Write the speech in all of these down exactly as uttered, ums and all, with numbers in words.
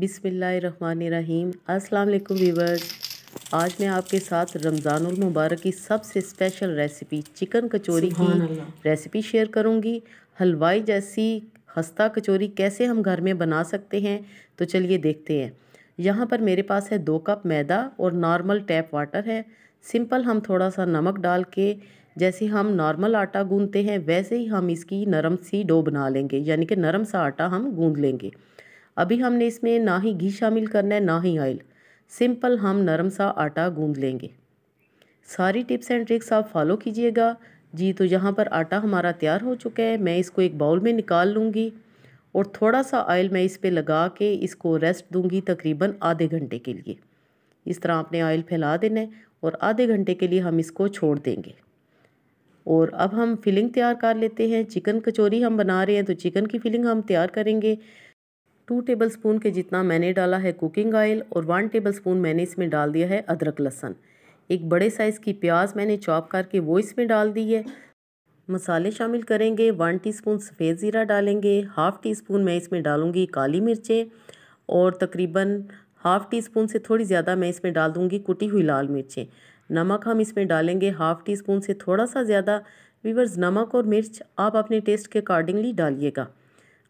बिस्मिल्लाहिर्रहमानिर्रहीम। अस्सलाम वालेकुम व्यूअर्स, आज मैं आपके साथ रमज़ानुल मुबारक की सबसे स्पेशल रेसिपी चिकन कचौरी की रेसिपी शेयर करूंगी। हलवाई जैसी खस्ता कचौरी कैसे हम घर में बना सकते हैं, तो चलिए देखते हैं। यहाँ पर मेरे पास है दो कप मैदा और नॉर्मल टैप वाटर है। सिंपल हम थोड़ा सा नमक डाल के, जैसे हम नॉर्मल आटा गूंदते हैं वैसे ही हम इसकी नरम सी डो बना लेंगे, यानी कि नरम सा आटा हम गूंद लेंगे। अभी हमने इसमें ना ही घी शामिल करना है ना ही ऑयल, सिंपल हम नरम सा आटा गूंद लेंगे। सारी टिप्स एंड ट्रिक्स आप फॉलो कीजिएगा जी। तो यहाँ पर आटा हमारा तैयार हो चुका है। मैं इसको एक बाउल में निकाल लूँगी और थोड़ा सा ऑयल मैं इस पे लगा के इसको रेस्ट दूँगी तकरीबन आधे घंटे के लिए। इस तरह आपने ऑयल फैला देना है और आधे घंटे के लिए हम इसको छोड़ देंगे। और अब हम फिलिंग तैयार कर लेते हैं। चिकन कचौरी हम बना रहे हैं तो चिकन की फिलिंग हम तैयार करेंगे। टू टेबल स्पून के जितना मैंने डाला है कुकिंग ऑयल और वन टेबल स्पून मैंने इसमें डाल दिया है अदरक लहसुन। एक बड़े साइज़ की प्याज मैंने चॉप करके वो इसमें डाल दी है। मसाले शामिल करेंगे। वन टीस्पून सफ़ेद ज़ीरा डालेंगे, हाफ़ टी स्पून मैं इसमें डालूँगी काली मिर्चें और तकरीबन हाफ़ टी स्पून से थोड़ी ज़्यादा मैं इसमें डाल दूँगी कुटी हुई लाल मिर्चें। नमक हम इसमें डालेंगे हाफ़ टी स्पून से थोड़ा सा ज़्यादा। व्यूअर्स, नमक और मिर्च आप अपने टेस्ट के अकॉर्डिंगली डालिएगा।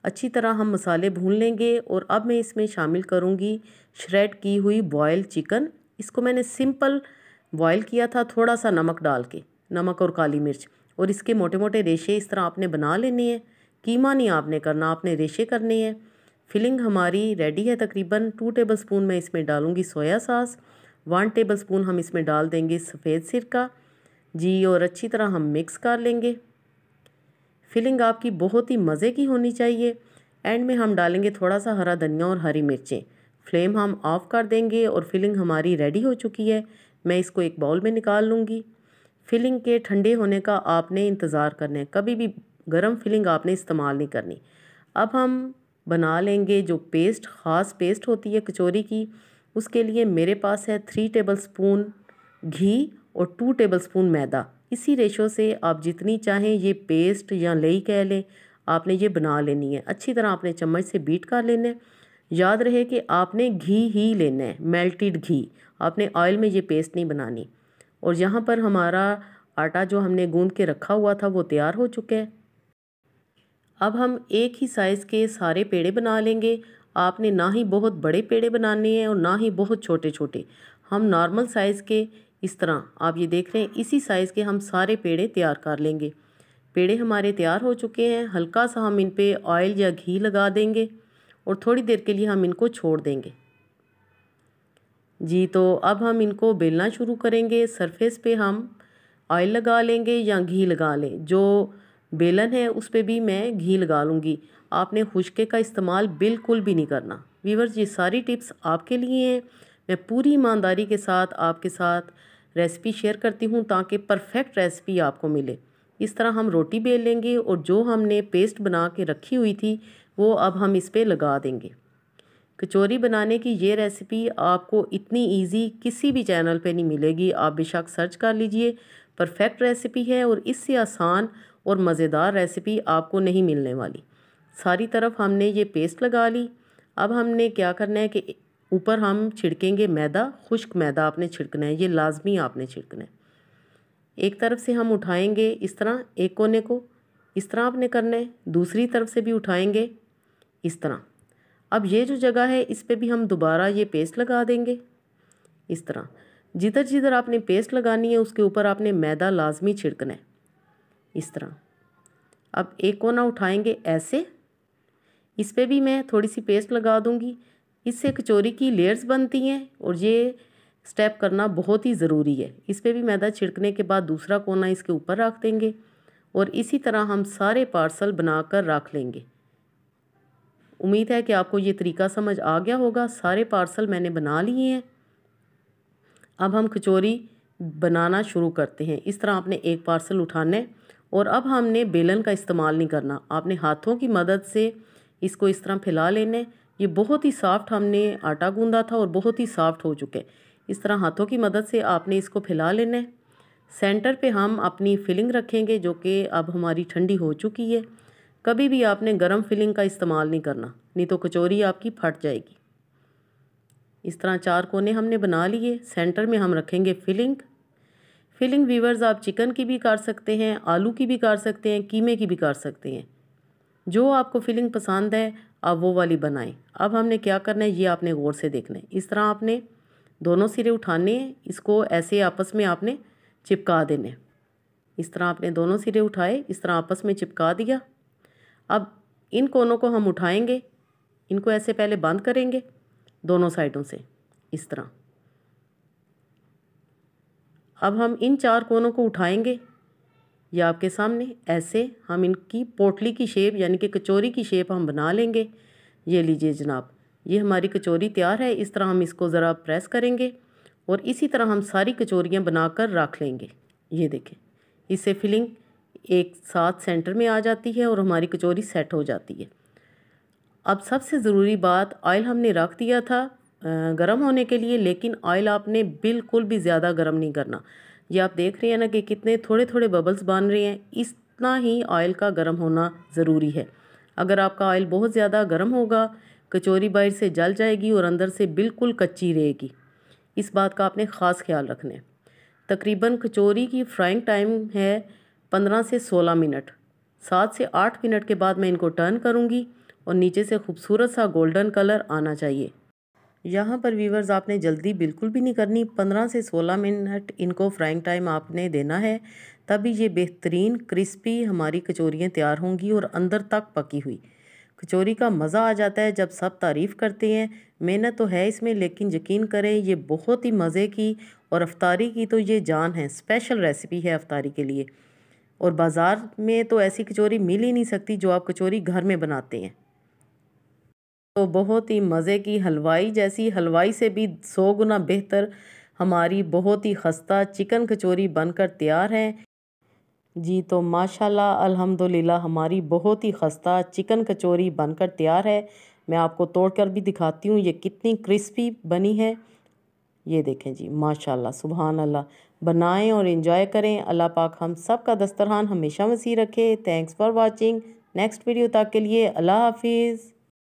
अच्छी तरह हम मसाले भून लेंगे और अब मैं इसमें शामिल करूँगी श्रेड की हुई बॉयल चिकन। इसको मैंने सिंपल बॉयल किया था थोड़ा सा नमक डाल के, नमक और काली मिर्च, और इसके मोटे मोटे रेशे इस तरह आपने बना लेने हैं। कीमा नहीं आपने करना, आपने रेशे करने हैं। फिलिंग हमारी रेडी है। तकरीबन टू टेबल स्पून मैं इसमें डालूँगी सोया सास, वन टेबल स्पून हम इसमें डाल देंगे सफ़ेद सिरका जी, और अच्छी तरह हम मिक्स कर लेंगे। फिलिंग आपकी बहुत ही मज़े की होनी चाहिए। एंड में हम डालेंगे थोड़ा सा हरा धनिया और हरी मिर्चें। फ्लेम हम ऑफ कर देंगे और फिलिंग हमारी रेडी हो चुकी है। मैं इसको एक बाउल में निकाल लूँगी। फिलिंग के ठंडे होने का आपने इंतज़ार करना है, कभी भी गर्म फिलिंग आपने इस्तेमाल नहीं करनी। अब हम बना लेंगे जो पेस्ट, ख़ास पेस्ट होती है कचौरी की। उसके लिए मेरे पास है थ्री टेबलस्पून घी और टू टेबलस्पून मैदा। इसी रेशो से आप जितनी चाहें ये पेस्ट या लई कह लें, आपने ये बना लेनी है। अच्छी तरह आपने चम्मच से बीट कर लेना है। याद रहे कि आपने घी ही लेना है, मेल्टेड घी, आपने ऑयल में ये पेस्ट नहीं बनानी। और यहाँ पर हमारा आटा जो हमने गूंद के रखा हुआ था वो तैयार हो चुका है। अब हम एक ही साइज़ के सारे पेड़े बना लेंगे। आपने ना ही बहुत बड़े पेड़े बनाने हैं और ना ही बहुत छोटे छोटे, हम नॉर्मल साइज़ के, इस तरह आप ये देख रहे हैं, इसी साइज़ के हम सारे पेड़े तैयार कर लेंगे। पेड़े हमारे तैयार हो चुके हैं। हल्का सा हम इन पे ऑयल या घी लगा देंगे और थोड़ी देर के लिए हम इनको छोड़ देंगे जी। तो अब हम इनको बेलना शुरू करेंगे। सरफेस पे हम ऑयल लगा लेंगे या घी लगा लें, जो बेलन है उस पर भी मैं घी लगा लूँगी। आपने खुशके का इस्तेमाल बिल्कुल भी नहीं करना। व्यूअर्स, ये सारी टिप्स आपके लिए हैं। मैं पूरी ईमानदारी के साथ आपके साथ रेसिपी शेयर करती हूँ ताकि परफेक्ट रेसिपी आपको मिले। इस तरह हम रोटी बेल लेंगे और जो हमने पेस्ट बना के रखी हुई थी वो अब हम इस पे लगा देंगे। कचौरी बनाने की ये रेसिपी आपको इतनी ईजी किसी भी चैनल पे नहीं मिलेगी। आप बेशक सर्च कर लीजिए, परफेक्ट रेसिपी है और इससे आसान और मज़ेदार रेसिपी आपको नहीं मिलने वाली। सारी तरफ हमने ये पेस्ट लगा ली। अब हमने क्या करना है कि ऊपर हम छिड़केंगे मैदा, खुश्क मैदा आपने छिड़कना है, ये लाजमी आपने छिड़कना है। एक तरफ से हम उठाएंगे इस तरह, एक कोने को इस तरह आपने करना है, दूसरी तरफ से भी उठाएंगे इस तरह। अब ये जो जगह है इस पे भी हम दोबारा ये पेस्ट लगा देंगे इस तरह। जिधर जिधर आपने पेस्ट लगानी है उसके ऊपर आपने मैदा लाजमी छिड़कना है इस तरह। अब एक कोना उठाएंगे ऐसे, इस पे भी मैं थोड़ी सी पेस्ट लगा दूँगी। इससे कचौरी की लेयर्स बनती हैं और ये स्टेप करना बहुत ही ज़रूरी है। इस पे भी मैदा छिड़कने के बाद दूसरा कोना इसके ऊपर रख देंगे और इसी तरह हम सारे पार्सल बनाकर रख लेंगे। उम्मीद है कि आपको ये तरीका समझ आ गया होगा। सारे पार्सल मैंने बना लिए हैं। अब हम कचौरी बनाना शुरू करते हैं। इस तरह आपने एक पार्सल उठाना है और अब हमने बेलन का इस्तेमाल नहीं करना, आपने हाथों की मदद से इसको इस तरह फैला लेना है। ये बहुत ही सॉफ्ट हमने आटा गूंदा था और बहुत ही सॉफ्ट हो चुके। इस तरह हाथों की मदद से आपने इसको फैला लेना है। सेंटर पे हम अपनी फिलिंग रखेंगे जो कि अब हमारी ठंडी हो चुकी है। कभी भी आपने गर्म फिलिंग का इस्तेमाल नहीं करना, नहीं तो कचौरी आपकी फट जाएगी। इस तरह चार कोने हमने बना लिए। सेंटर में हम रखेंगे फिलिंग। फिलिंग वीवर्स आप चिकन की भी काट सकते हैं, आलू की भी काट सकते हैं, कीमे की भी काट सकते हैं। जो आपको फिलिंग पसंद है आप वो वाली बनाएं। अब हमने क्या करना है ये आपने गौर से देखना है। इस तरह आपने दोनों सिरे उठाने हैं, इसको ऐसे आपस में आपने चिपका देने। इस तरह आपने दोनों सिरे उठाए, इस तरह आपस में चिपका दिया। अब इन कोनों को हम उठाएंगे, इनको ऐसे पहले बंद करेंगे दोनों साइडों से इस तरह। अब हम इन चार कोनों को उठाएंगे, यह आपके सामने ऐसे हम इनकी पोटली की शेप यानी कि कचौरी की शेप हम बना लेंगे। ये लीजिए जनाब, ये हमारी कचौरी तैयार है। इस तरह हम इसको ज़रा प्रेस करेंगे और इसी तरह हम सारी कचौरियाँ बनाकर रख लेंगे। ये देखें, इससे फिलिंग एक साथ सेंटर में आ जाती है और हमारी कचौरी सेट हो जाती है। अब सबसे ज़रूरी बात, ऑयल हमने रख दिया था गर्म होने के लिए, लेकिन ऑयल आपने बिल्कुल भी ज़्यादा गर्म नहीं करना। ये आप देख रहे हैं ना कि कितने थोड़े थोड़े बबल्स बन रहे हैं, इतना ही ऑयल का गर्म होना ज़रूरी है। अगर आपका ऑयल बहुत ज़्यादा गर्म होगा कचौरी बाहर से जल जाएगी और अंदर से बिल्कुल कच्ची रहेगी। इस बात का आपने ख़ास ख्याल रखना है। तकरीबन कचौरी की फ्राइंग टाइम है पंद्रह से सोलह मिनट। सात से आठ मिनट के बाद मैं इनको टर्न करूँगी और नीचे से खूबसूरत सा गोल्डन कलर आना चाहिए। यहाँ पर व्यूवर्स आपने जल्दी बिल्कुल भी नहीं करनी, पंद्रह से सोलह मिनट इनको फ्राइंग टाइम आपने देना है, तभी ये बेहतरीन क्रिस्पी हमारी कचौरियाँ तैयार होंगी और अंदर तक पकी हुई। कचौरी का मज़ा आ जाता है जब सब तारीफ़ करते हैं। मेहनत तो है इसमें, लेकिन यकीन करें ये बहुत ही मज़े की और अफ्तारी की तो ये जान है। स्पेशल रेसिपी है अफ्तारी के लिए, और बाज़ार में तो ऐसी कचौरी मिल ही नहीं सकती जो आप कचौरी घर में बनाते हैं। तो बहुत ही मज़े की हलवाई जैसी, हलवाई से भी सौ गुना बेहतर हमारी बहुत ही खस्ता चिकन कचौरी बनकर तैयार है जी। तो माशाल्लाह अल्हम्दुलिल्लाह हमारी बहुत ही खस्ता चिकन कचौरी बनकर तैयार है। मैं आपको तोड़कर भी दिखाती हूँ ये कितनी क्रिस्पी बनी है। ये देखें जी, माशाल्लाह सुभान अल्लाह। बनाएं और एंजॉय करें। अल्लाह पाक हम सब का दस्तरखान हमेशा वसी रखे। Thanks for watching. Next video तक के लिए अल्लाह हाफिज़।